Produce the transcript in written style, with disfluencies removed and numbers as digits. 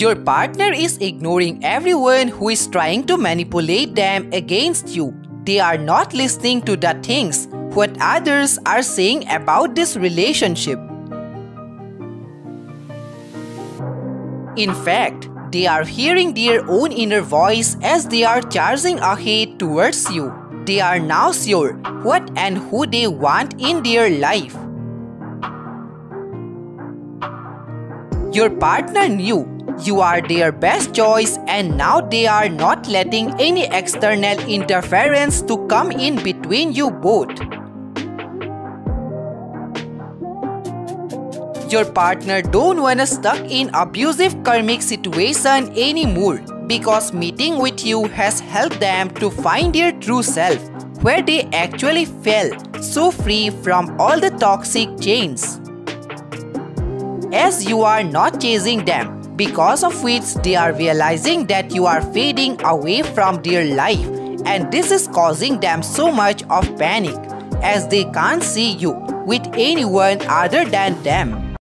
Your partner is ignoring everyone who is trying to manipulate them against you. They are not listening to the things what others are saying about this relationship. In fact, they are hearing their own inner voice as they are charging ahead towards you. They are now sure what and who they want in their life. Your partner knew you are their best choice, and now they are not letting any external interference to come in between you both. Your partner don't wanna stuck in abusive karmic situation anymore, because meeting with you has helped them to find their true self, where they actually feel so free from all the toxic chains. As you are not chasing them, because of which they are realizing that you are fading away from their life, and this is causing them so much of panic, as they can't see you with anyone other than them.